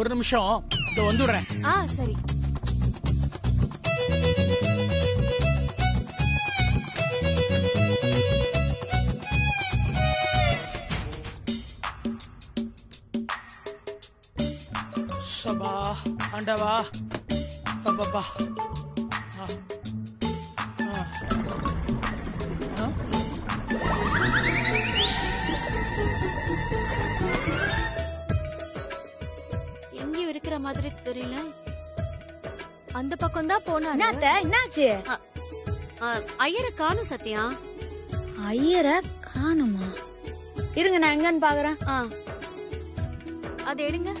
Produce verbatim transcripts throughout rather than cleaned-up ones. ஒரு நிமிஷம் இத வந்துடுறேன். ஆ சரி. சபா ஆண்டவா அப்பப்பா. ஆ இருக்கிற மாதிரி தெரியல. அந்த பக்கம் தான் போனா என்னாச்சு? ஐயரை காணும் சத்யா. ஐயரை காணுமா? இருங்க நான் எங்கன்னு பாக்குறேன். அது எடுங்க.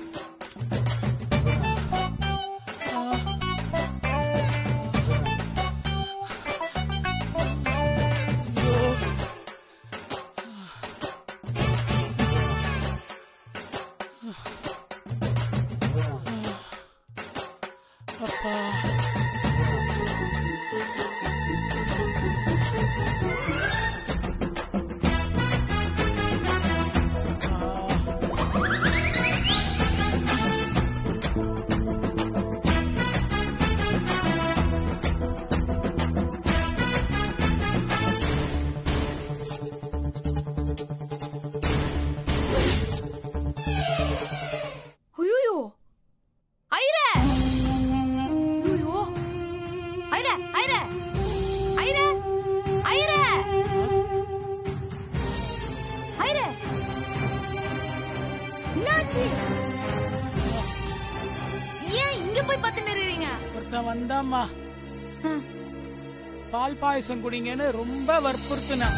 பால் பாயசம் குடிங்கன்னு ரொம்ப வற்புறுத்தினேன்.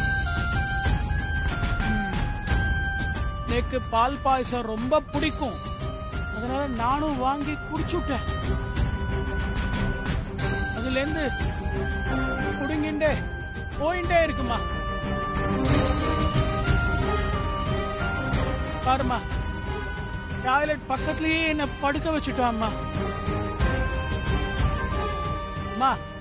எனக்கு பால் பாயசம் ரொம்ப பிடிக்கும், அதனால நானும் வாங்கி குடிச்சுட்டேன். அதுல இருந்து குடிங்கிண்டே போயிண்டே இருக்குமா. பாருமா, டாய்லெட் பக்கத்துலயே என்ன படுக்க வச்சுட்டாம்மா.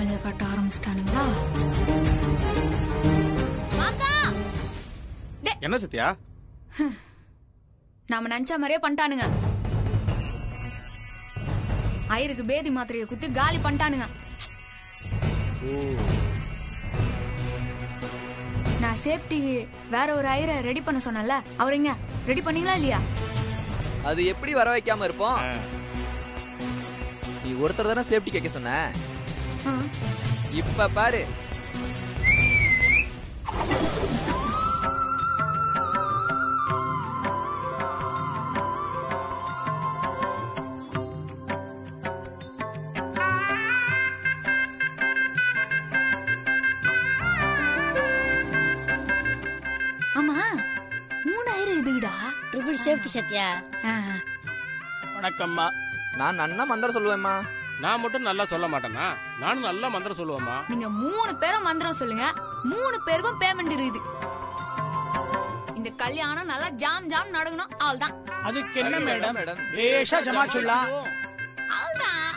அதைய கட்ட ஆரம்பிச்சிட்டானுங்களா? என்ன சத்யா, நாம நினைச்ச மாதிரியே பண்ணிட்டானுங்க. ஐயருக்கு பேதி மாத்திரையை குத்தி காலி பண்ணிட்டானுங்க. நான் சேஃப்டிக்கு வேற ஒரு ஐயரை ரெடி பண்ண சொன்னல, அவருங்க ரெடி பண்ணீங்களா இல்லையா? அது எப்படி வர வைக்காம இருப்போம்? நீ ஒருத்தர் தானே சேஃப்டி கேட்க சொன்ன. இப்ப பாரு, வணக்கம்மா. நான் நல்லா மந்திரம் சொல்லுவேம்மா. நான் மட்டும் நல்லா சொல்ல மாட்டேனா? நானும் நல்லா மந்திரம் சொல்லுவேம்மா. நீங்க மூணு பேரும் மந்திரம் சொல்லுங்க, மூணு பேருக்கும் பேமெண்ட் இருக்குது. இந்த கல்யாணம் நல்லா ஜாம் ஜாம் நடக்கணும், அவ்வளவுதான். அதுக்கு என்ன மேடம்? பேஷா ஜமா சொல்லலாம். அவ்வளவுதான்.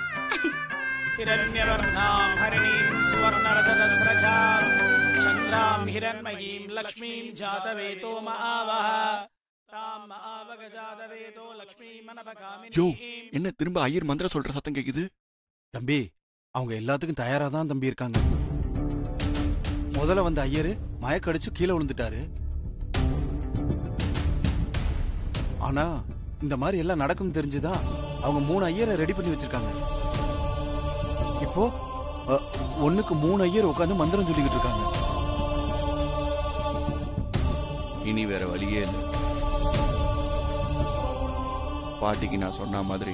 ஹிரண்யவர்ணாம் ஹரிணீம் சுவர்ணரதஸ்ரஜாம் சந்திராம் ஹிரண்மயீம் லக்ஷ்மீம் ஜாதவேதோ மஹாவஹ. என்ன திரும்ப ஐயர் மந்திரம் சொல்ற சத்தம் கேக்குது? தம்பி, அவங்க எல்லாத்துக்கும் தயாரா தான் தம்பி இருக்காங்க. முதல்ல வந்த ஐயரு மயக்க அடிச்சு கீழே விழுந்துட்டாரு. ஆனா இந்த மாதிரி எல்லாம் நடக்கும் தெரிஞ்சுதான் அவங்க மூணு ஐயரை ரெடி பண்ணி வச்சிருக்காங்க. இப்போ ஒண்ணுக்கு மூணு ஐயர் உட்காந்து மந்திரம் சொல்லிக்கிட்டு இருக்காங்க. இனி வேற வழியே இல்லை. பாட்டிக்கு நான் சொன்ன மாதிரி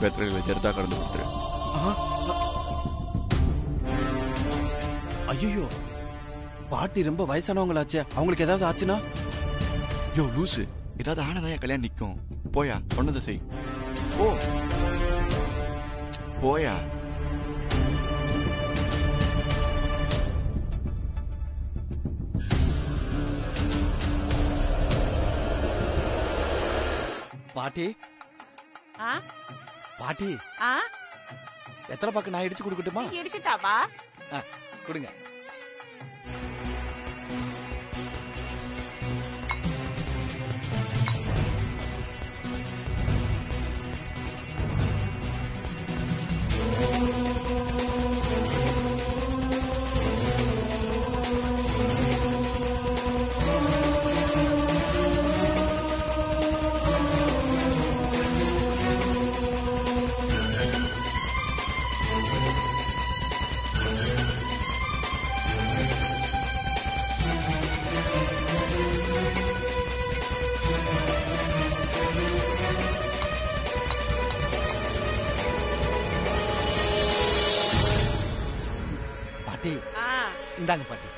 வெற்றில ஜெர்தா கடந்து கொடுத்துறேன். ஐயோ, பாட்டி ரொம்ப வயசானவங்களாச்சே, அவங்களுக்கு ஏதாவது ஆச்சுன்னா? யோ லூசு, ஏதாவது ஆனதான் கல்யாணம் நிக்கும். போயா சொன்னதை செய். ஓ போயா. பாட்டி ஆ பாட்டி ஆ எத்தனை பாக்கு நான் இடிச்சு கொடுக்கட்டுமா? இடிச்சிட்டாப்பா கொடுங்க. இந்தாங்க பாட்டி.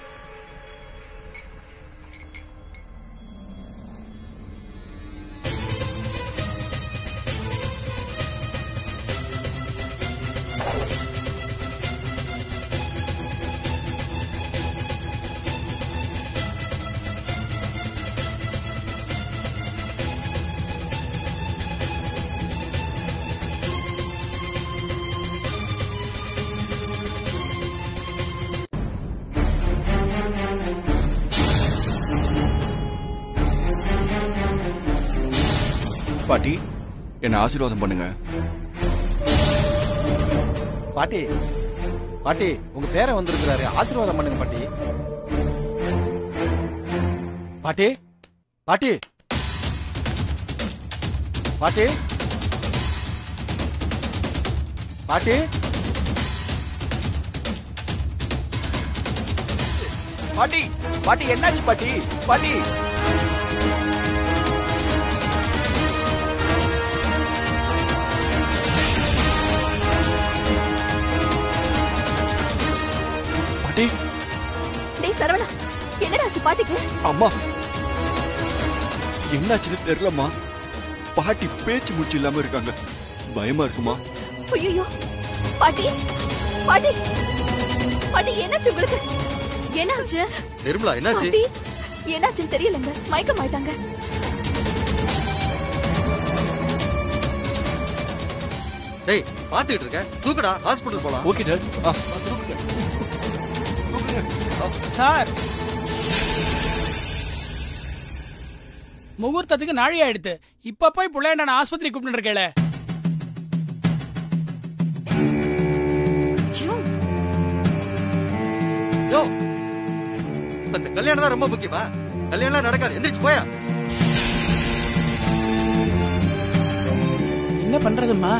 பாட்டி என்ன ஆசீர்வாதம் பண்ணுங்க. பாட்டி பாட்டி உங்க பேரை வந்திருக்கிறாரு, ஆசீர்வாதம் பண்ணுங்க பாட்டி. பாட்டி பாட்டி பாட்டி பாட்டி பாட்டி பாட்டி என்னாச்சு பாட்டி? பாட்டி சரவணா என்னடாச்சு பாட்டிக்கு? அம்மா என்னாச்சுன்னு தெரியலம்மா, பாட்டி பேச்சு மூச்சு இல்லாம இருக்காங்க, பயமா இருக்குமா? ஐயோ பாட்டி பாட்டி பாட்டி என்னாச்சு உங்களுக்கு? என்னாச்சு நிர்மலா? என்னாச்சு என்னாச்சுன்னு தெரியலங்க, மயக்கம் ஆயிட்டாங்க. டேய் பாத்துக்கிட்டு இருக்க, தூக்குடா, ஹாஸ்பிடல் போலாம். Okay doctor. ஆ சார், முகூர்த்தத்துக்கு நாழி ஆயிடுத்து, இப்ப போய் புள்ளைய நான் ஆஸ்பத்திரி கூப்பிட்டு இருக்கேல. கல்யாணம் தான் ரொம்ப முக்கியமா? கல்யாணம் நடக்காது, எந்திரிச்சு போயா. என்ன பண்றதும்மா?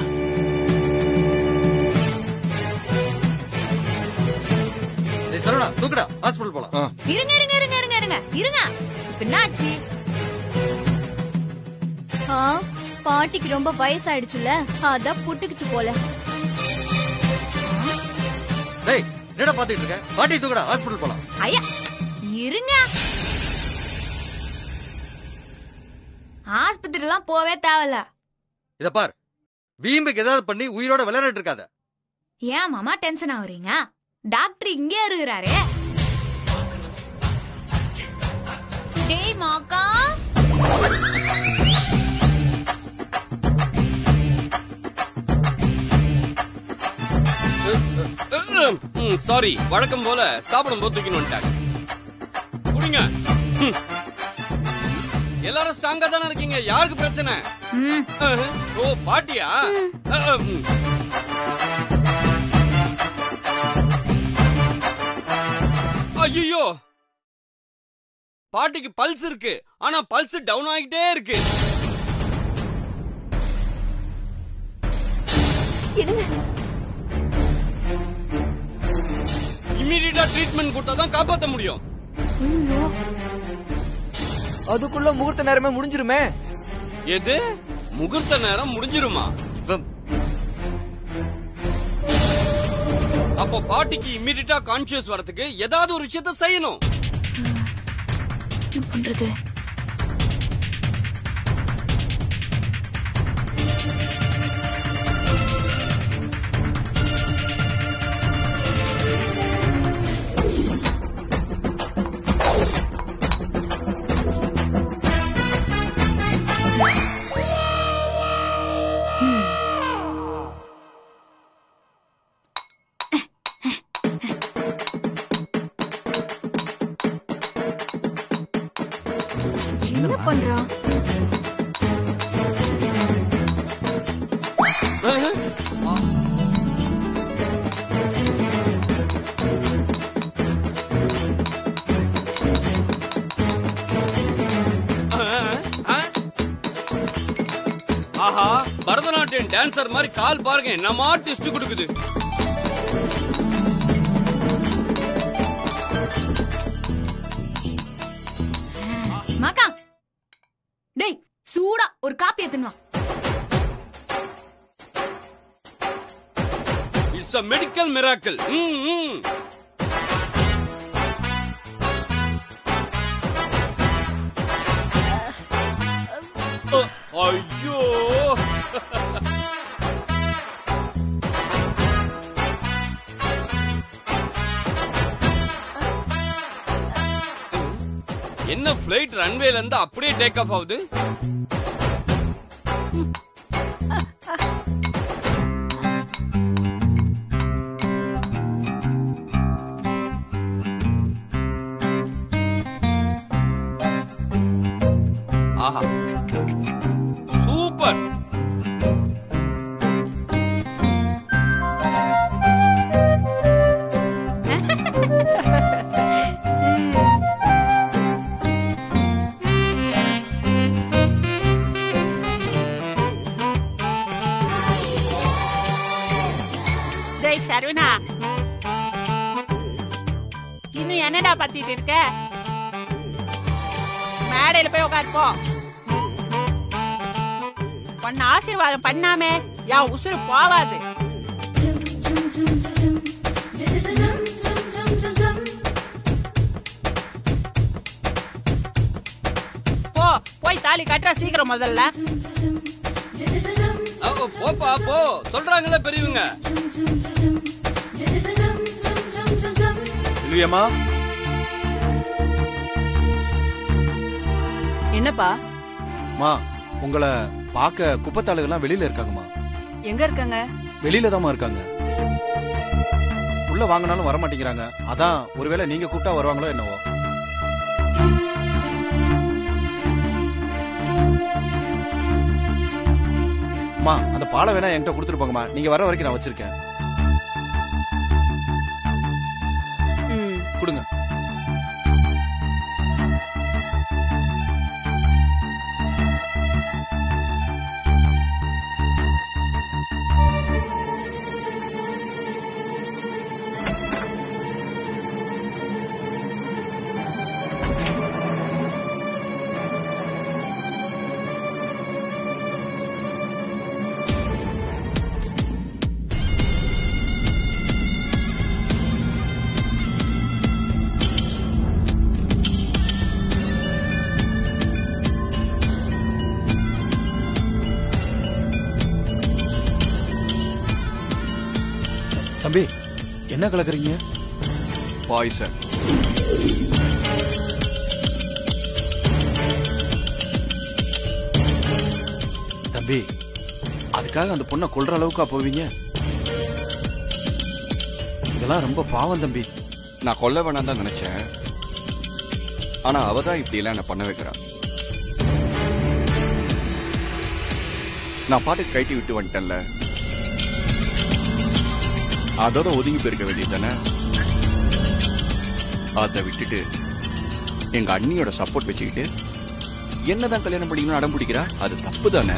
சரவணா தூக்குடா, ஹாஸ்பிடல் போலாம். இருங்க இருங்க இருங்க இருங்க இருங்க இருங்க என்னாச்சு? ஆ பாட்டிக்கு ரொம்ப வயசாயிடுச்சுல, அத புட்டுக்குச்சு போல. டேய் என்னடா பாத்துக்கிட்டு இருக்க? பாட்டி தூக்குடா, ஹாஸ்பிடல் போலாம். ஐயா இருங்க, ஆஸ்பத்திரிலாம் போவே தேவல. இத பார், வீம்புக்கு ஏதாவது பண்ணி உயிரோட விளையாடிட்டு இருக்காத. ஏன் மாமா டென்ஷன் ஆகுறீங்க? டாக்டர் இங்கே இருக்கிறாரு. டேய் மாக்கா, சாரி, வழக்கம் போல சாப்பிடும் போது தூக்கின்னு வந்துட்டாங்க. குடிங்க. எல்லாரும் ஸ்ட்ராங்கா தானே இருக்கீங்க, யாருக்கு பிரச்சனை? ஓ பாட்டியா? ஐயோ பாட்டிக்கு பல்ஸ் இருக்கு, ஆனா பல்ஸ் டவுன் ஆகிட்டே இருக்கு. இமிடியேட்டா ட்ரீட்மெண்ட் கொடுத்தாதான் காப்பாற்ற முடியும். அதுக்குள்ள முகூர்த்த நேரமே முடிஞ்சிருமே. எது முகூர்த்த நேரம் முடிஞ்சிருமா? அப்ப பாட்டிக்கு இமிடியேட்டா கான்ஷியஸ் வரதுக்கு ஏதாவது ஒரு விஷயத்தை செய்யணும். என்ன பண்றது? மாட்டேன் டான்சர் மாதிரி கால் பாருங்க நம்ம ஆர்டிஸ்ட் கொடுக்குது. மாக்கா டேய் சூடா ஒரு காப்பி எடுத்துன்னு வா. It's a medical miracle. Mm-hmm. ஐயோ என்ன பிளைட் ரன்வேல இருந்து அப்படியே டேக் ஆஃப் ஆகுது. ஆஹா சூப்பர். சரவணா இன்னும் என்னடா பத்திட்டு இருக்க? மேடையில போய் உட்காருப்போ. உன்னை ஆசீர்வாதம் பண்ணாமே யா உசுறு போவாது. போ போய் தாலி கட்டுற சீக்கிரம் முதல்ல போப்பா போ சொல்றாங்களே பெரியவங்க. என்னப்பா மா உங்களை பாக்க குப்பத்தாளுகெல்லாம் வெளியில இருக்காங்கம்மா. எங்க இருக்காங்க? வெளியில தான் இருக்காங்க. உள்ள வாங்கினாலும் வர மாட்டேங்கிறாங்க. அதான் ஒருவேளை நீங்க கூப்பிட்டா வருவாங்களோ என்னவோ. அம்மா அந்த பாலை வேணா என்கிட்ட கொடுத்துட்டு போங்கம்மா. நீங்க வர வரைக்கும் நான் வச்சிருக்கேன். கொடுங்க. தம்பி என்ன கலக்குறீங்க? பாய்சன். தம்பி அதுக்காக அந்த பொண்ணை கொல்ற அளவுக்கா போவீங்க? இதெல்லாம் ரொம்ப பாவம் தம்பி. நான் கொல்ல வேணாம் தான் நினைச்சேன். ஆனா அவதான் இப்படி எல்லாம் என்ன பண்ண வைக்கிறான். நான் பாட்டு கைட்டி விட்டு வந்துட்டேன்ல அதோட ஒதுங்கி போயிருக்க வேண்டியதானே. அதை விட்டுட்டு எங்க அண்ணியோட சப்போர்ட் வச்சுக்கிட்டு என்னதான் கல்யாணம் பண்ணிக்கணும்னு அடம் பிடிக்கிறா. அது தப்பு தானே.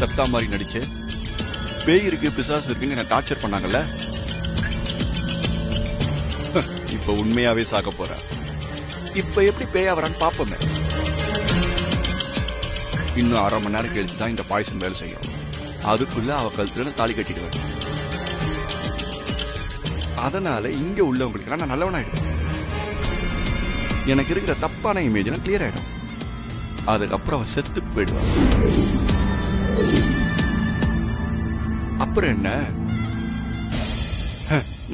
சத்தா மாதிரி நடிச்சு பேய் இருக்கு பிசாசு இருக்குன்னு என்ன டார்ச்சர் பண்ணாங்கல்ல. இப்ப உண்மையாவே சாக போற. இப்ப எப்படி பேயா வரான்னு பாப்போமே. இன்னும் அரை மணி நேரம் கழிச்சு தான் இந்த பாய்சன் வேலை செய்யும். அதுக்குள்ள அவ கழுத்துல தாலி கட்டிடுவேன். அதனால இங்க உள்ளவங்களுக்கு நான் நல்லவனாயிடும். எனக்கு இருக்கிற தப்பான இமேஜ் எல்லாம் கிளியர் ஆயிடும். அதுக்கப்புறம் அவன் செத்து போயிடுவான். அப்புறம் என்ன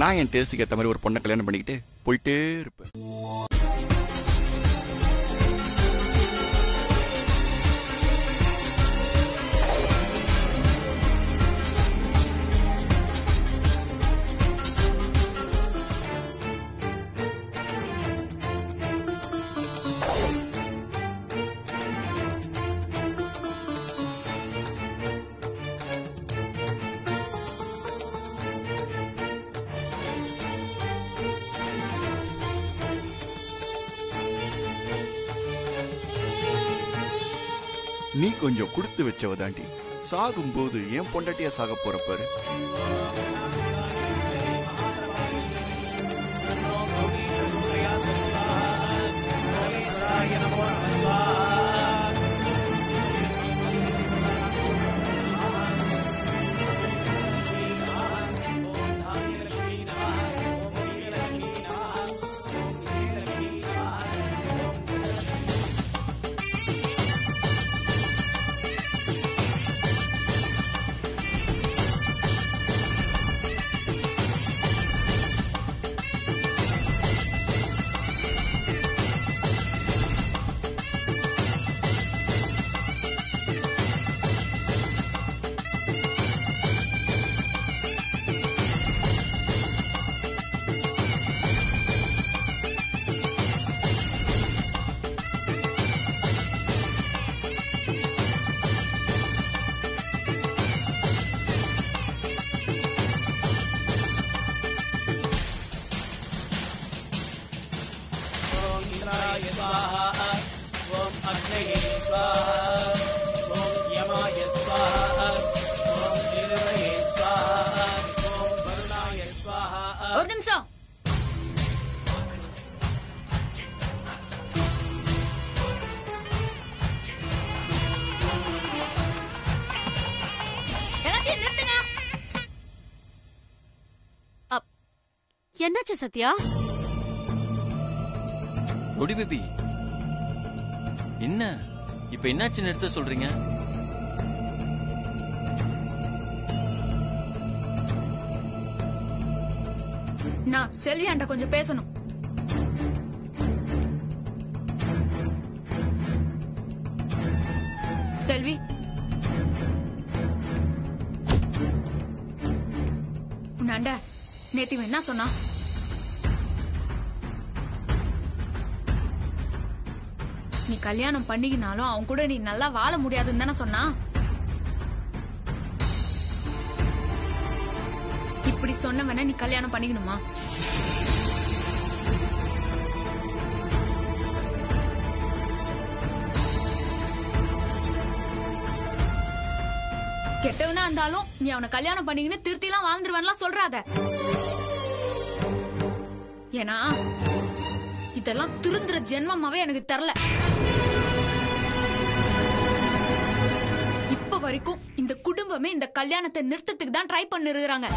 நான் என் டேஸ்டுக்கு ஏற்ற மாதிரி ஒரு பொண்ணை கல்யாணம் பண்ணிக்கிட்டு போயிட்டே இருப்பேன். நீ கொஞ்சம் கொடுத்து வெச்சவதாண்டி. சாகும்போது ஏன் பொண்டாட்டியா சாக போறப்பாரு. என்னாச்சு சத்யா? குடி பேபி, என்ன இப்ப என்னாச்சு நிறுத்த சொல்றீங்க? நான் செல்வியாண்ட கொஞ்சம் பேசணும். செல்வி, உன் அண்ட நேத்து என்ன சொன்னா? நீ கல்யாணம் பண்ணிக்கினாலும் அவன் கூட நீ நல்லா வாழ முடியாதுன்னு தானே சொன்னா? இப்படி சொன்ன வேணா நீ கல்யாணம் பண்ணிக்கணுமா? கெட்டவனா இருந்தாலும் நீ அவனை கல்யாணம் பண்ணிக்கின்னு திருத்தி எல்லாம் வாழ்ந்துருவான்லாம் சொல்றாத. ஏன்னா இதெல்லாம் திருந்துற ஜென்மமாவே எனக்கு தெரியல. இப்ப வரைக்கும் இந்த குடும்பமே இந்த கல்யாணத்தை நிறுத்தத்துக்கு தான் ட்ரை பண்ணிருக்காங்க.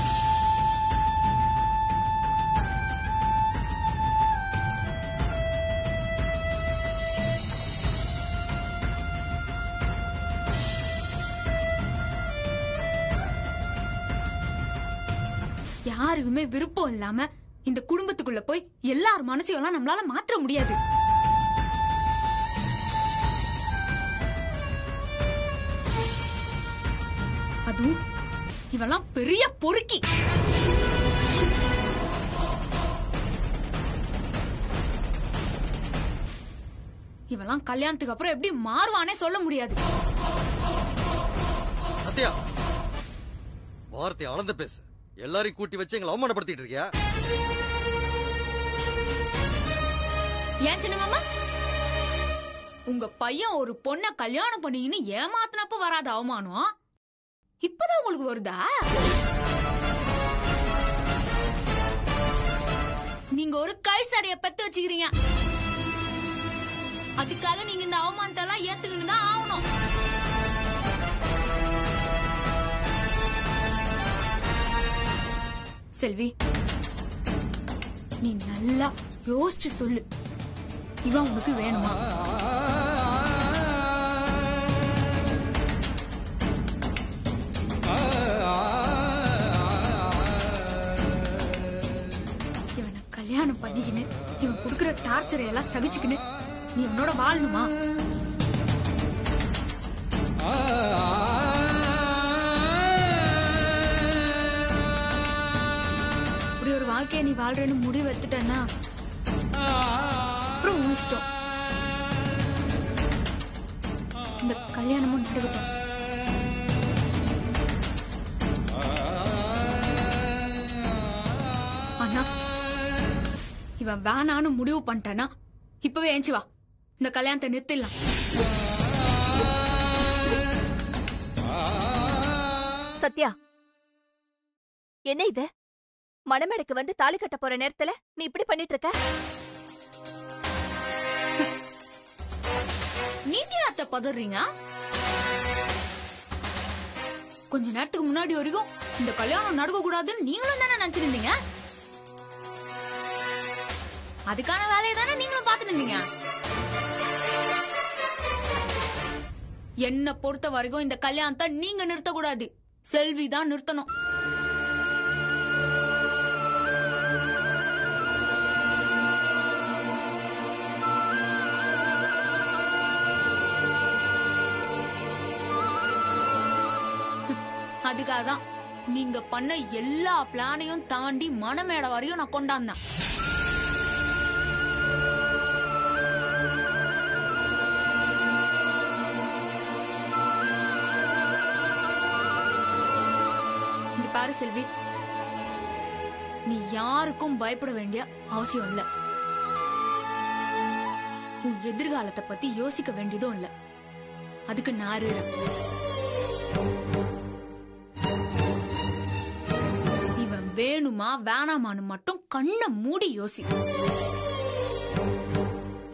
யாருக்குமே விருப்பம் இல்லாம இந்த குடும்பத்துக்குள்ள போய் எல்லார் மனசையும் நம்மளால மாற்ற முடியாது. அதுவும் இவெல்லாம் பெரிய பொறுக்கி. இவெல்லாம் கல்யாணத்துக்கு அப்புறம் எப்படி மாறுவானே சொல்ல முடியாது. சத்யா, வார்த்தை அளந்து பேசு. எல்லாரையும் கூட்டி வச்சு எங்களை அவமானப்படுத்திட்டு இருக்கியா? ஏன் சின்ன மாமா, உங்க பையன் ஒரு பொண்ண கல்யாணம் பண்ணிக்கின்னு ஏமாத்தினப்ப வராத அவமானம் இப்பதான் உங்களுக்கு வருதா? நீங்க ஒரு கழிசடைய பெத்து வச்சுக்கிறீங்க, அதுக்காக நீங்க இந்த அவமானத்தை எல்லாம் ஏத்துக்கிட்டு தான் ஆகணும். செல்வி, நீ நல்லா யோசிச்சு சொல்லு, இவன் உனக்கு வேணுமா? இவனை கல்யாணம் பண்ணிக்கின்னு இவன் கொடுக்கிற டார்ச்சரை எல்லாம் சகிச்சுக்கின்னு நீ என்னோட வாழணுமா? இப்படி ஒரு வாழ்க்கையை நீ வாழ்றேன்னு முடிவு எடுத்துட்டேன்னா இந்த கல்யாணமும் நடக்கட்டும். ஆனா இவன் வேணான்னு முடிவு பண்ணிட்டானா இப்பவே ஏஞ்சி வா, இந்த கல்யாணத்தை நிறுத்திடலாம். சத்யா, என்ன இது? மணமேடைக்கு வந்து தாலி கட்ட போற நேரத்துல நீ இப்படி பண்ணிட்டு இருக்க? நீங்க அத்த பதறீங்க? கொஞ்ச நேரத்துக்கு முன்னாடி வரைக்கும் இந்த கல்யாணம் நடக்க கூடாதுன்னு நீங்களும் தானே நினைச்சிருந்தீங்க. அதுக்கான வேலையை தானே நீங்களும் பாத்துட்டு இருந்தீங்க. என்ன பொறுத்த வரைக்கும் இந்த கல்யாணத்தை நீங்க நிறுத்த கூடாது, செல்வி தான் நிறுத்தணும். அதுக்காக தான் நீங்க பண்ண எல்லா பிளானையும் தாண்டி மணமேட வரையும் நான் கொண்டாந்தேன். செல்வி, நீ யாருக்கும் பயப்பட வேண்டிய அவசியம் இல்ல. உன் எதிர்காலத்தை பத்தி யோசிக்க வேண்டியதும் இல்ல. அதுக்கு நாரு இவன் வேணுமா வேணாமான்னு மட்டும் கண்ணை மூடி யோசி.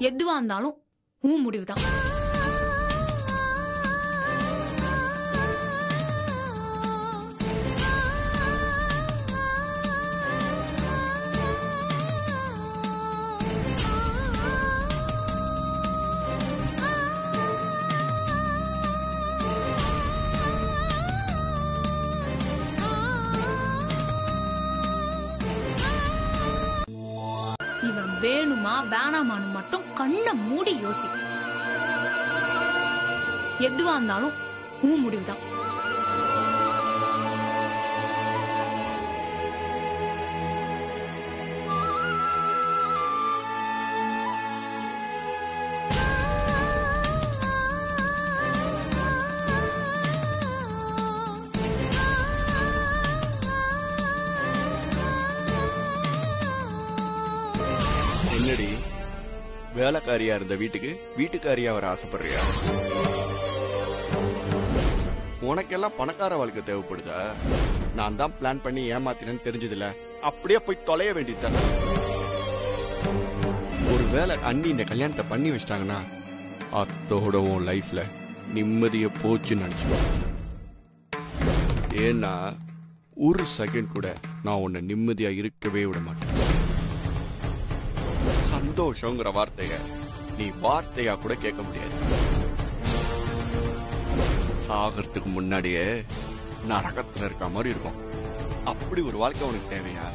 எதுவா இருந்தாலும் உன் முடிவுதான். வேணுமா வேணாமான்னு மட்டும் கண்ணை மூடி யோசி. எதுவா இருந்தாலும் உன் முடிவுதான். என்னடி வேலைக்காரியா இருந்த வீட்டுக்கு வீட்டுக்காரியா வர ஆசைப்படுறியா? உனக்கெல்லாம் பணக்கார வாழ்க்கை தேவைப்படுதா? நான் தான் பிளான் பண்ணி ஏமாத்தினேன்னு தெரிஞ்சதில்ல, அப்படியே போய் தொலைய வேண்டியது. ஒரு வேலை அண்ணி இந்த கல்யாணத்தை பண்ணி வச்சிட்டாங்கன்னா அத்தோட உன் லைஃப்ல நிம்மதிய போச்சுன்னு நினைச்சுவேன். ஏன்னா ஒரு செகண்ட் கூட நான் உன்னை நிம்மதியா இருக்கவே விட மாட்டேன். சந்தோஷங்கிற வார்த்தைய நீ வார்த்தையா கூட கேட்க முடியாது. சாகறதுக்கு முன்னாடியே நரகத்துல இருக்க மாதிரி இருக்கும். அப்படி ஒரு வாழ்க்கை உனக்கு தேவையா?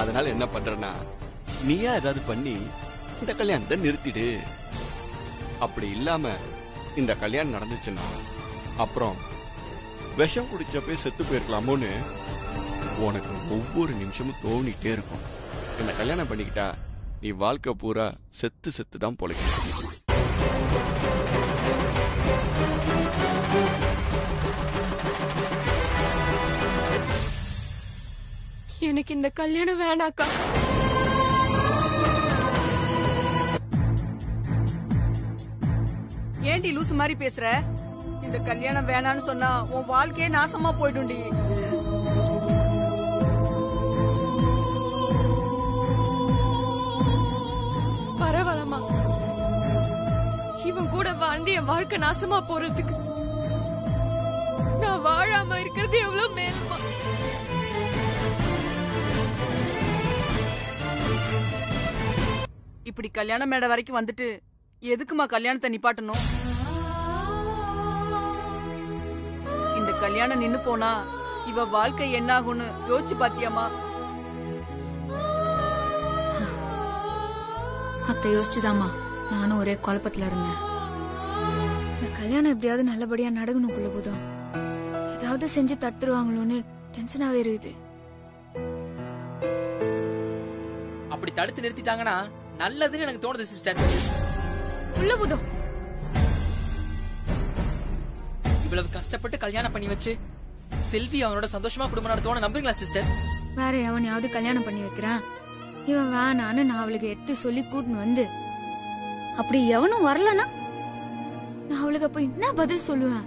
அதனால என்ன பண்றனா, நீயா ஏதாவது பண்ணி இந்த கல்யாணத்தை நிறுத்திடு. அப்படி இல்லாம இந்த கல்யாணம் நடந்துச்சுன்னா அப்புறம் விஷம் குடிச்சப்பே செத்து போயிருக்கலாமோன்னு உனக்கு ஒவ்வொரு நிமிஷமும் தோணிட்டே இருக்கும். இந்த கல்யாணம் பண்ணிக்கிட்டா நீ வாழ்க்கை பூரா செத்து செத்து தான் பொழைக்க. எனக்கு இந்த கல்யாணம் வேணாக்கா. ஏண்டி லூசு மாதிரி பேசுற? இந்த கல்யாணம் வேணான்னு சொன்னா உன் வாழ்க்கையே நாசமா போயிடும்டி. இவன் கூட வாழ்ந்து என் வாழ்க்கை நாசமா போறதுக்கு நான் வாழாம இருக்கிறது எவ்வளவு மேலுமா? இப்படி கல்யாண மேடை வரைக்கும் வந்துட்டு எதுக்குமா கல்யாணத்தை நிப்பாட்டணும்? இந்த கல்யாணம் நின்னு போனா இவ வாழ்க்கை என்ன ஆகும்னு யோசிச்சு பாத்தியாமா? அத்தை யோசிச்சுதாமா நானும் ஒரே குழப்பத்துல இருந்தேன். இந்த கல்யாணம் எப்படியாவது நல்லபடியா நடக்கணும். குள்ளபோதும் ஏதாவது செஞ்சு தடுத்துருவாங்களோன்னு டென்ஷனாவே இருக்குது. அப்படி தடுத்து நிறுத்திட்டாங்கன்னா நல்லதுன்னு எனக்கு தோணுது சிஸ்டர். குள்ளபோதும் இவ்வளவு கஷ்டப்பட்டு கல்யாணம் பண்ணி வச்சு செல்வி அவனோட சந்தோஷமா குடும்பம் நடத்துவான்னு நம்புறீங்களா சிஸ்டர்? வேற அவனையாவது கல்யாணம் பண்ணி வைக்கிறான் இவன் வேணான்னு நான் அவளுக்கு எடுத்து சொல்லி கூட்டுன்னு வந்து அப்படி எவனும் வரலனா நான் அவளுக்கு அப்ப என்ன பதில் சொல்லுவேன்?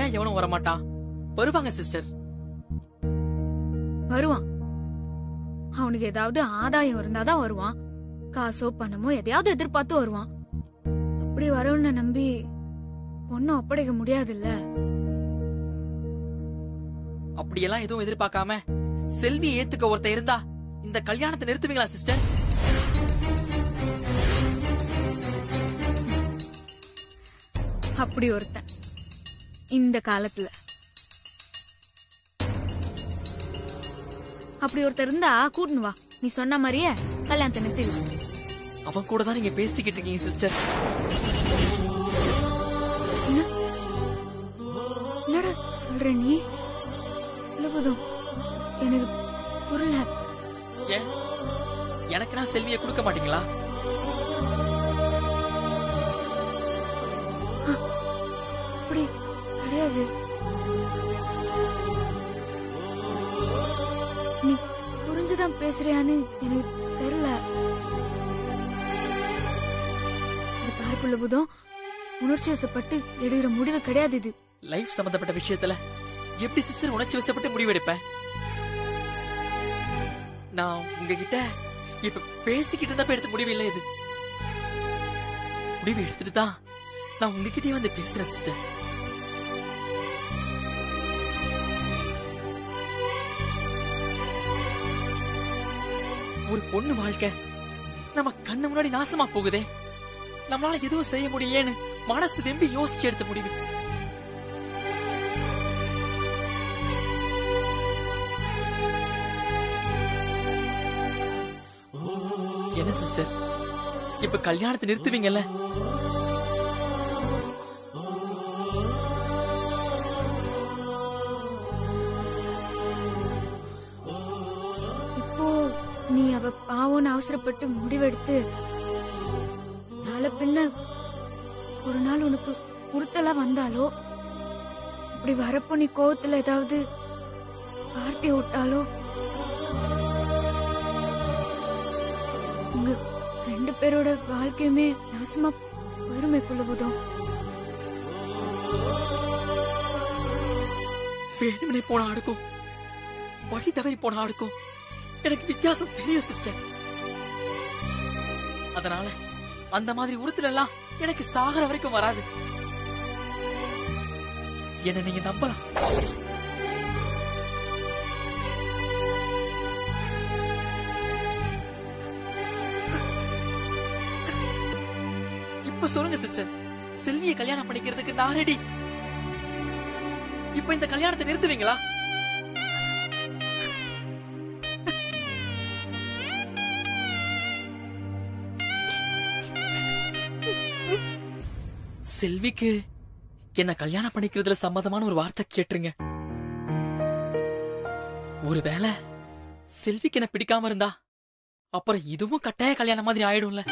ஏன் எவனும் வரமாட்டான்? வருவாங்க சிஸ்டர். வருவான், அவனுக்கு ஏதாவது ஆதாயம் இருந்தாதான் வருவான். காசோ பணமோ எதையாவது எதிர்பார்த்து வருவான். அப்படி வரவன நம்பி ஒன்னும் ஒப்படைக்க முடியாது இல்ல. அப்படியெல்லாம் எதுவும் எதிர்பார்க்காம செல்வி ஏத்துக்க ஒருத்த இருந்தா இந்த கல்யாணத்தை நிறுத்துவீங்களா சிஸ்டர்? அப்படி ஒருத்தன் இந்த காலத்துல அப்படி ஒருத்தர் இருந்தா கூட்டுனு வா, நீ சொன்ன மாதிரியே கல்யாணத்தை நிறுத்திடலாம். அவன் கூட தான் நீங்க பேசிக்கிட்டு இருக்கீங்க சிஸ்டர். என்னடா சொல்ற நீ? எனக்கு புரியல. ஏன் எனக்கு நான் செல்வியை கொடுக்க மாட்டீங்களா? அப்படி கிடையாது. நீ புரிஞ்சுதான் பேசுறியான்னு எனக்கு தெரியல. இது பார்க்குள்ள புதம் உணர்ச்சி வசப்பட்டு எடுக்கிற முடிவு கிடையாது. இது லைஃப் சம்பந்தப்பட்ட விஷயத்துல எப்படி சிஸ்டர் உணர்ச்சி வசப்பட்டு முடிவெடுப்பேன்? நான் உங்ககிட்ட இப்ப பேசிக்கிட்டு இருந்தா எடுத்து முடிவு இல்லை. இது முடிவு எடுத்துட்டு தான் நான் உங்ககிட்டயே வந்து பேசுறேன் சிஸ்டர். ஒரு பொண்ணு வாழ்க்கை நம்ம கண்ணு முன்னாடி நாசமா போகுதே, நம்மளால எதுவும் செய்ய முடியேன்னு மனசு வெம்பி யோசிச்சு எடுத்த முடிவு. என்ன சிஸ்டர் இப்ப கல்யாணத்தை நிறுத்துவீங்கல்ல? இப்போ நீ அவ பாவம்னு அவசரப்பட்டு முடிவெடுத்து நாளை பின்ன ஒரு நாள் உனக்கு உறுத்தலா வந்தாலோ, இப்படி வரப்போ நீ கோவத்துல ஏதாவது வார்த்தை விட்டாலோ, உங்க ரெண்டு பேரோட வாழ்க்கையுமே நாசமா வறுமைக்குள்ள போதும். வேணும்னே போன ஆடுக்கும் வழி தவறி போன ஆடுக்கும் எனக்கு வித்தியாசம் தெரியும் சிஸ்டர். அதனால அந்த மாதிரி உறுத்தல் எல்லாம் எனக்கு சாகர வரைக்கும் வராது. என்ன நீங்க நம்பலாம். சொல்லுங்க சிஸ்டர், செல்வியை கல்யாணம் பண்ணிக்கிறதுக்கு நான் ரெடி. இப்ப இந்த கல்யாணத்தை நிறுத்துவீங்களா? செல்விக்கு என்ன கல்யாணம் பண்ணிக்கிறதுல சம்மதமான ஒரு வார்த்தை கேட்டுருங்க. ஒருவேளை செல்விக்கு என்ன பிடிக்காம இருந்தா அப்புறம் இதுவும் கட்டாய கல்யாணம் மாதிரி ஆயிடும்ல.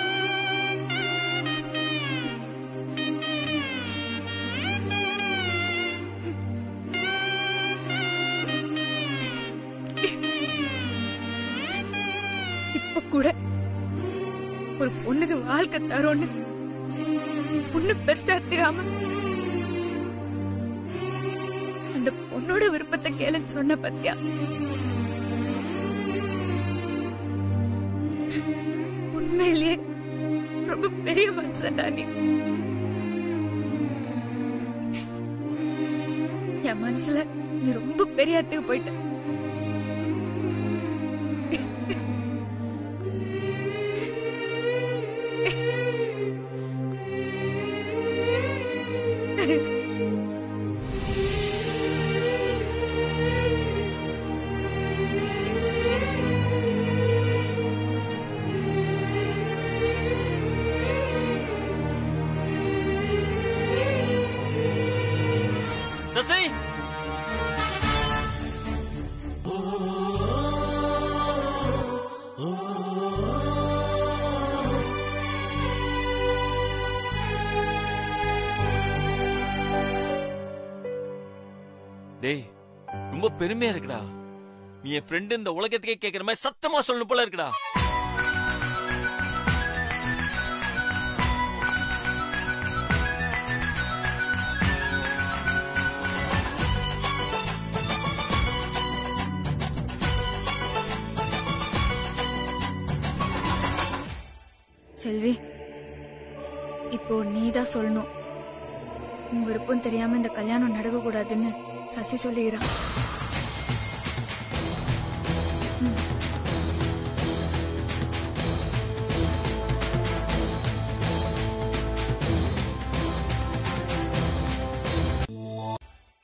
கூட ஒரு பொண்ணுக்கு வாழ்க்கை தரோன்னு பொண்ணு பெருசா தெரியாம அந்த பொண்ணோட விருப்பத்தை கேளுன்னு சொன்ன பத்தியா? உண்மையிலேயே ரொம்ப பெரிய மனுஷன்டா நீ. என் மனசுல நீ ரொம்ப பெரிய இடத்துக்கு போயிட்ட. டேய் ரொம்ப பெருமையா இருக்குடா. நீ என் ஃப்ரெண்ட் இந்த உலகத்துக்கே கேக்குற மாதிரி சத்தமா சொல்லணும் போல இருக்குடா. செல்வி, இப்போ நீதான் சொல்லணும். உன் விருப்பம் தெரியாம இந்த கல்யாணம் நடக்க கூடாதுன்னு சசி சொல்லுகிறான்.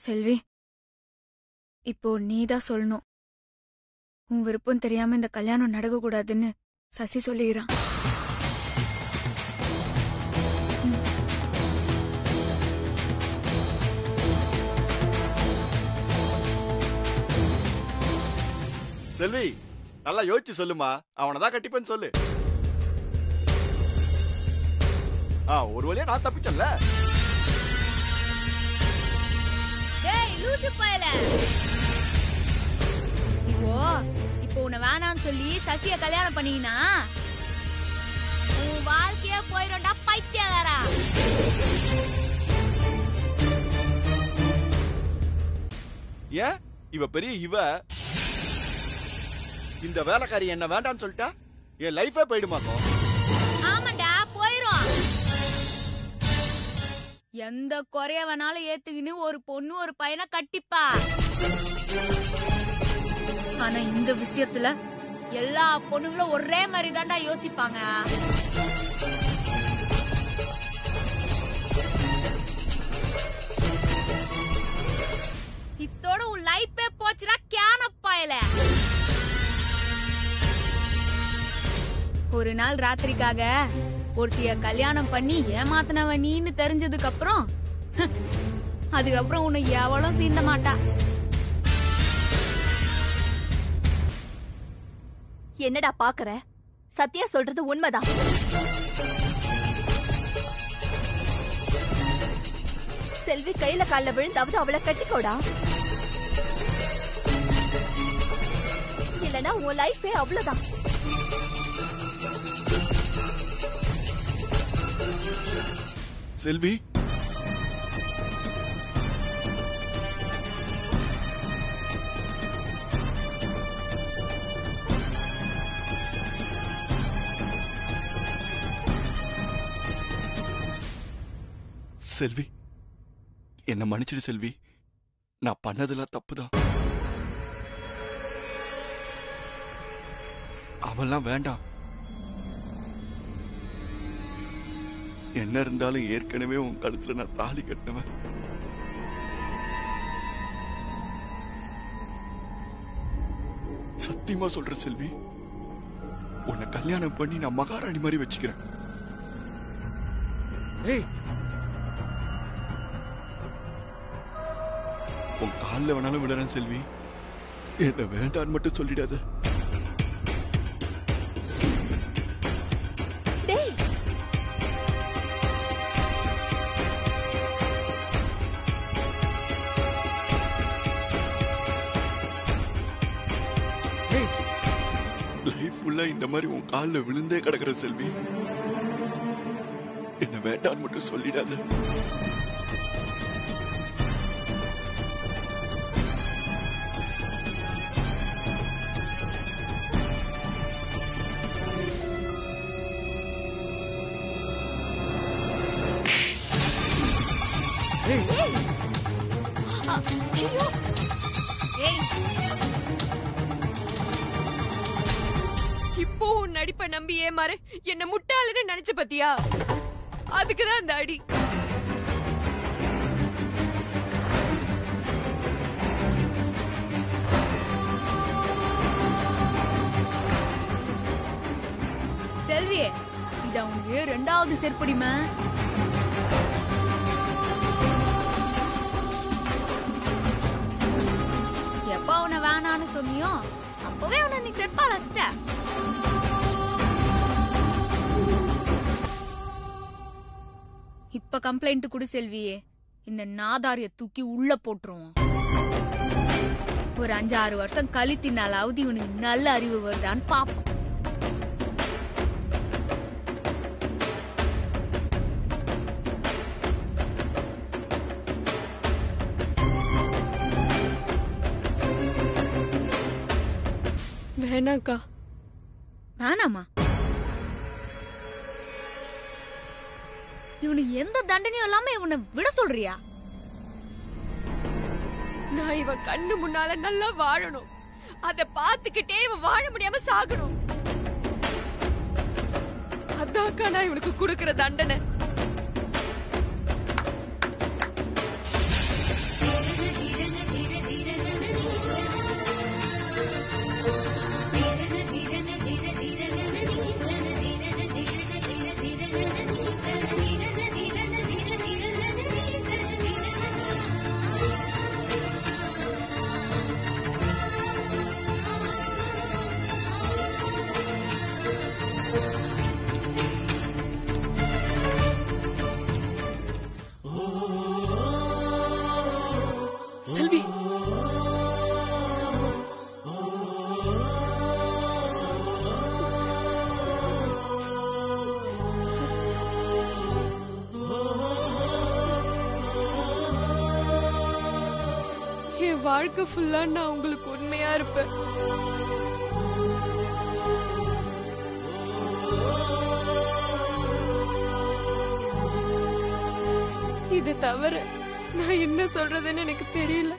செல்வி, இப்போ நீதான் சொல்லணும். உன் விருப்பம் தெரியாம இந்த கல்யாணம் நடக்க கூடாதுன்னு சசி சொல்லுகிறான். செல்வி, நல்லா யோசிச்சு சொல்லுமா, அவனதான் கட்டிப்பேன்னு சொல்லு. ஆ, ஒரு வழியா நான் தப்பிச்சல. இப்போ உன்னை வேணான்னு சொல்லி சசிய கல்யாணம் பண்ணீங்கன்னா உன் வாழ்க்கைய போயிடும்டா பைத்தியக்காரா. ஏன் இவ பெரிய இவ இந்த வேலைக்காரி என்ன வேண்டான்னு சொல்லிட்டா என் லைஃபே போயிடுமாக்கோ. ஆமாண்டா போயிடும். எந்த குறைய வேணாலும் ஏத்துக்கின்னு ஒரு பொண்ணு ஒரு பையனை கட்டிப்பா. ஆனா இந்த விஷயத்துல எல்லா பொண்ணுங்களும் ஒரே மாதிரி தான்டா யோசிப்பாங்க. இத்தோட உன் லைஃபே போச்சுடா கேனப்பாயில. ஒரு நாள் ராத்திரிக்காக ஒருத்திய கல்யாணம் பண்ணி ஏமாத்தினவ நீன்னு தெரிஞ்சதுக்கு அப்புறம் அதுக்கப்புறம் உன்னை எவ்வளவு சீண்ட மாட்டா. என்னடா பாக்குற? சத்யா சொல்றது உண்மைதான். செல்வி கையில கால விழுந்தாவது அவளை கட்டிக்கோடா, இல்லனா உன் லைஃபே அவ்வளவுதான். செல்வி, செல்வி என்ன மன்னிச்சிடு. செல்வி, நான் பண்ணதெல்லாம் தப்புதான். அவெல்லாம் வேண்டாம். என்ன இருந்தாலும் ஏற்கனவே உன் கழுத்துல நான் தாலி கட்டினவன். சத்தியமா சொல்ற செல்வி, உன்னை கல்யாணம் பண்ணி நான் மகாராணி மாதிரி வச்சுக்கிறேன். உன் காலில் வேணாலும் விடுறேன் செல்வி, என்ன வேண்டான்னு மட்டும் சொல்லிடாத. இந்த மாதிரி உன் காலில் விழுந்தே கிடக்குற செல்வி, என்ன வேண்டான்னு மட்டும் சொல்லிடாத. இப்போ உன் நடிப்ப நம்பி ஏமாறு என்ன முட்டாளன்னு நினைச்ச பத்தியா? அதுக்குதான் அந்த அடி. செல்வியே, இத உனக்கு ரெண்டாவது செற்படிமா. எப்ப உன வேணான்னு சொன்னியோ அப்பவே உன நீ செற்பாலஸ்ட. இப்ப கம்ப்ளைண்ட் குடு செல்வியே, இந்த நாதாரிய தூக்கி உள்ள போட்டுருவோம். ஒரு அஞ்சாறு வருஷம் கழித்தினாலாவது இவனுக்கு நல்ல அறிவு வருதான்னு பாப்போம். வேணாக்கா. வேணாமா? இவனு எந்த தண்டனையும் இல்லாம இவனை விட சொல்றியா? நான் இவன் கண்ணு முன்னால நல்லா வாழணும், அதை பார்த்துக்கிட்டே இவன் வாழ முடியாம சாகணும். அதாக்கா நான் இவனுக்கு கொடுக்கிற தண்டனை. வாழ்க்கை ஃபுல்லா நான் உங்களுக்கு உண்மையா இருப்பேன். இது தவிர நான் என்ன சொல்றதுன்னு எனக்கு தெரியல.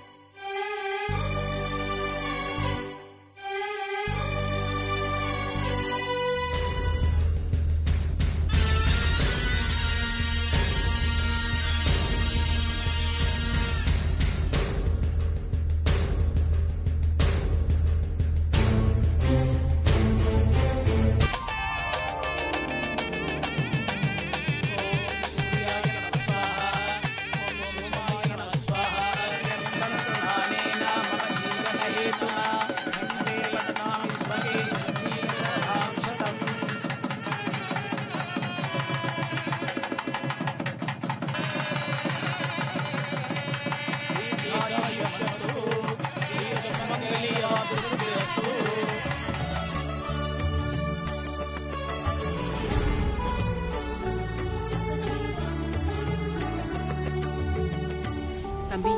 தம்பி,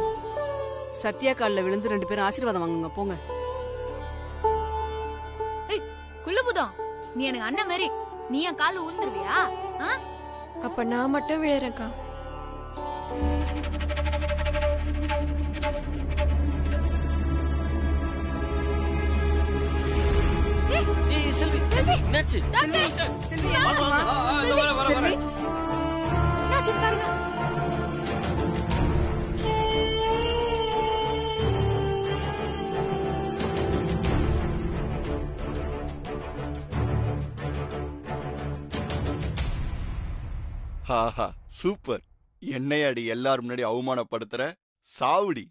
சத்யா காலில் விழுந்து ரெண்டு பேரும் ஆசீர்வாதம் வாங்குங்க போங்க. குள்ளபுதம், நீ எனக்கு அண்ணன் மாதிரி, நீ என் காலில் விழுந்துருவியா? அப்ப நான் மட்டும் விழுறேன்க்கா. Haha, super. என்னையாடி எல்லாரும் முன்னாடி அவமானப்படுத்துற சாவுடி.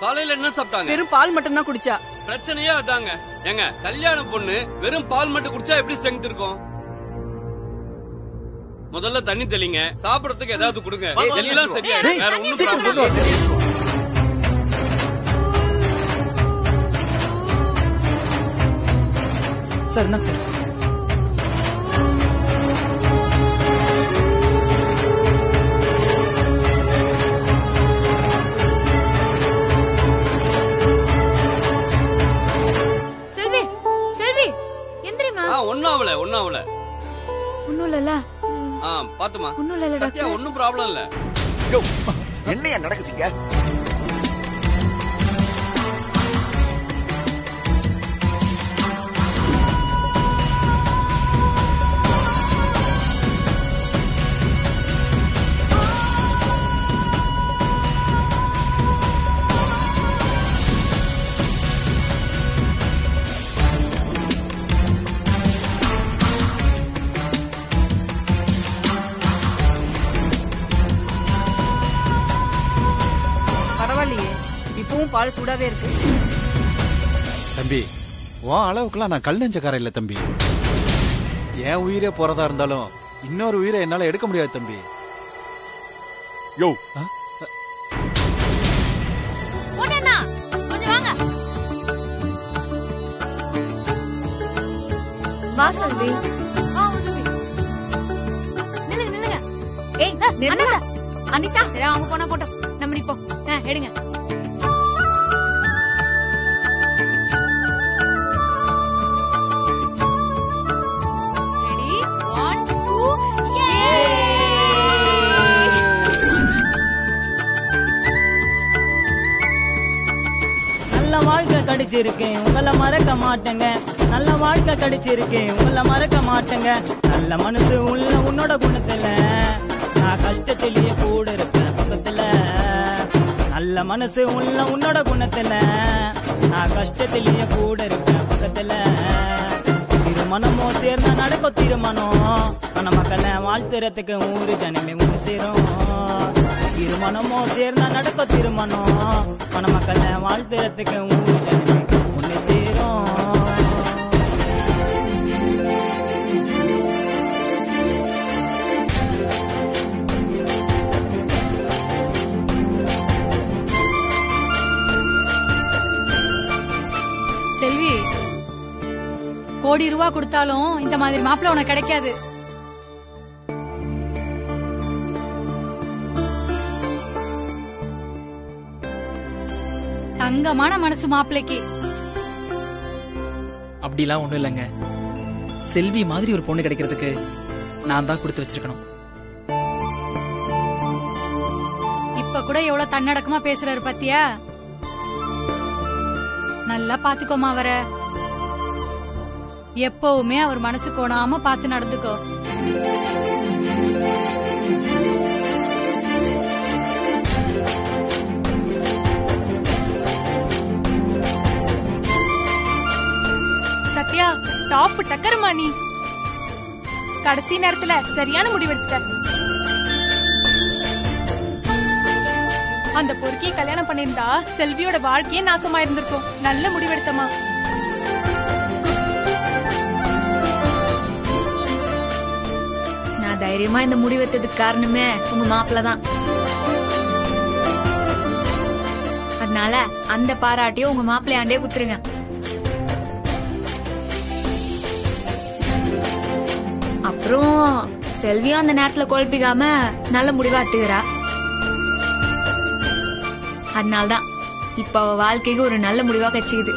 காலையில என்ன சாப்பிட்டாங்க? வெறும் பால் மட்டும் தான் குடிச்சா. பிரச்சனையே அதாங்க. எங்க கல்யாண பொண்ணு வெறும் பால் மட்டும் குடிச்சா எப்படி ஸ்ட்ரெங்த் இருக்கும்? முதல்ல தண்ணி தெளிங்க, சாப்பிடறதுக்கு ஏதாவது கொடுங்க, எல்லாம் சரியாயிடும். வேற ஒண்ணும் சார் என்ன சார் என்னையா நடக்குதுங்க? பால் சூடாவே இருக்கு தம்பி. வா அளவுக்குலாம் நான் கல் நெஞ்சக்காரன் இல்ல தம்பி. என் உயிரே போறதா இருந்தாலும் இன்னொரு உயிரை என்னால எடுக்க முடியாது தம்பி. யோ போடனா கொஞ்சம் வாங்க. வா சல்வி, வா உடனே நில்லுங்க நில்லுங்க. ஏய் அனிதா, அனிதா வேற அவங்க போனா போட்டோம், நம்ம நிப்போம். எடுங்க Yeah! அடிச்சிருக்கேன் உங்களை மறக்க மாட்டேங்க. நல்ல வாழ்க்கை கடிச்சிருக்கேன் உங்களை மறக்க மாட்டேங்க. நல்ல மனசு உள்ள உன்னோட குணத்துல நான் கஷ்டத்திலேயே கூட இருக்கேன் பக்கத்துல. நல்ல மனசு உள்ள உன்னோட குணத்துல நான் கஷ்டத்திலேயே கூட இருக்கேன் பக்கத்துல. திருமணமோ சேர்ந்த நடக்கும் திருமணம் நம்ம மக்களை வாழ்த்துறதுக்கு ஊரு ஜனமே முன் சேரும். திருமணமோ சேர்ந்த நடக்கும் திருமணம் நம்ம மக்களை வாழ்த்துறதுக்கு ஊரு ஜனமே முன் சேரும். செல்வி, கோடி ரூபா கொடுத்தாலும் இந்த மாதிரி மாப்பிள்ள உனக்கு கிடைக்காது. தங்கமான மனசு மாப்பிள்ளைக்கு. அப்படிலாம் ஒண்ணும் இல்லைங்க. செல்வி மாதிரி ஒரு பொண்ணு கிடைக்கிறதுக்கு நான் தான் கொடுத்து வச்சிருக்கணும். இப்ப கூட எவ்வளவு தன்னடக்கமா பேசுறாரு பாத்தியா? நல்லா பாத்துக்கோமா அவர. எப்பவுமே அவர் மனசு கோணாம பாத்து நடந்துக்கோ. சத்யா, டாப் டக்கருமா நீ. கடைசி நேரத்துல சரியான முடிவெடுத்துட்ட. அந்த பொறுக்கியை கல்யாணம் பண்ணிருந்தா செல்வியோட வாழ்க்கையே நாசமா இருந்திருக்கும். நல்ல முடிவெடுத்தமா. நான் தைரியமா இந்த முடிவெடுத்ததுக்கு காரணமே உங்க மாப்பிள்ளதான். அதனால அந்த பாராட்டியும் உங்க மாப்பிள்ளையாண்டே குத்துருங்க. அப்புறம் செல்வியும் அந்த நேரத்துல குழப்பிக்காம நல்ல முடிவா எடுத்துக்கிறா. அதனால்தான் இப்ப அவ வாழ்க்கைக்கு ஒரு நல்ல முடிவா கட்சிக்குது.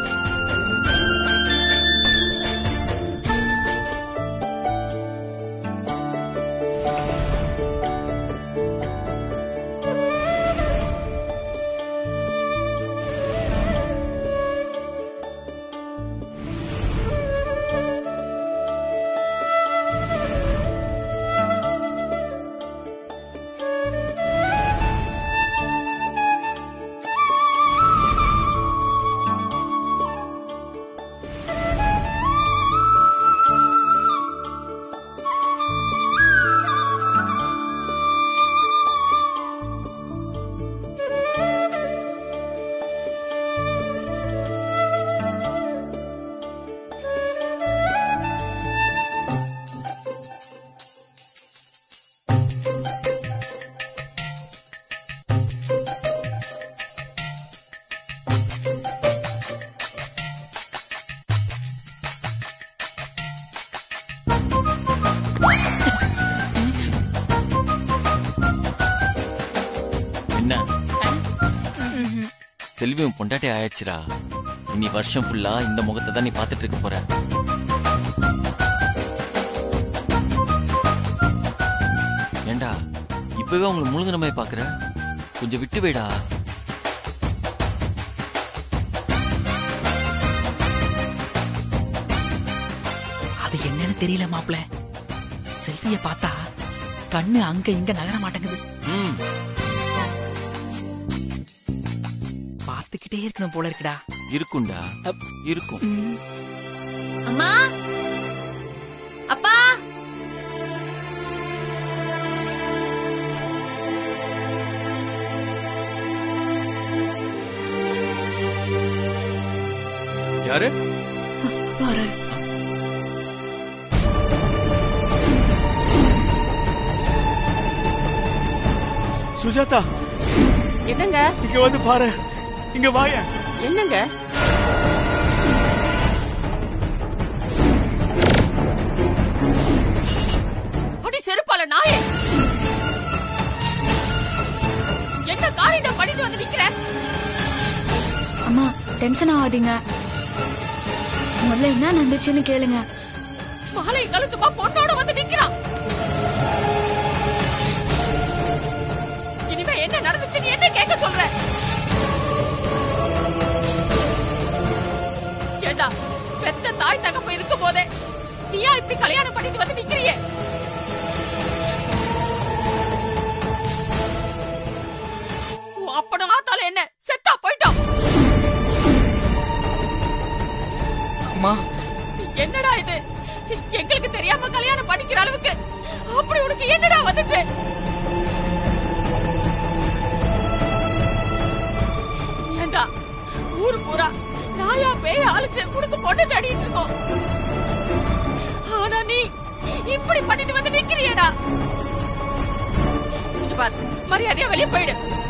செல்வியும் பொண்டாட்டி ஆயாச்சுரா. இனி வருஷம் ஃபுல்லா இந்த முகத்தை தான் நீ பாத்துட்டு இருக்க போற. ஏண்டா இப்பவே உங்களுக்கு முழுங்கிற மாதிரி பாக்குற? கொஞ்சம் விட்டு போயிடா. அது என்னன்னு தெரியல மாப்பிள்ள. செல்விய பார்த்தா கண்ணு அங்க இங்க நகர மாட்டேங்குது. இருக்கணும் போல இருக்குடா. இருக்கும்டா, இருக்கும். அம்மா, அப்பா, யாரு வர? சுஜாதா, என்னங்க இங்க வந்து பாரு. இங்க வாங்க. என்னங்க? அடி செருப்பால நாயே, என்ன காரியம் பண்ணிட்டு வந்து நிக்கிற? அம்மா டென்ஷன் ஆகாதீங்க. முதல்ல என்ன நடந்துச்சுன்னு கேளுங்க. மாலை கழுத்துமா பொண்ணோட வந்து நிக்கிறான். இனிமே என்ன நடந்துச்சுன்னு என்ன கேட்க சொல்ற? தாய் தகப்ப இருக்கும் போதே நீயா இப்படி கல்யாணம் பண்ணிட்டு வந்து நிக்கிறியே? அப்பட மாத்தால என்ன செத்தா போயிட்டோம். அம்மா என்னடா இது, எங்களுக்கு தெரியாம கல்யாணம் பண்ணிக்கிற அளவுக்கு அப்படி உனக்கு என்னடா வந்துச்சு? ஏண்டா ஊரு பூரா நாயா பேய அழிச்சு உனக்கு பொண்ணு தேடிட்டு இருக்கோம், ஆனா நீ இப்படி பண்ணிட்டு வந்து நிக்கிறியடா? மரியாதையா வெளியே போயிடு.